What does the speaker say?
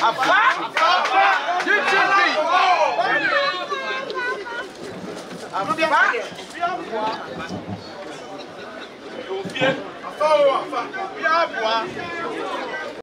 Afa,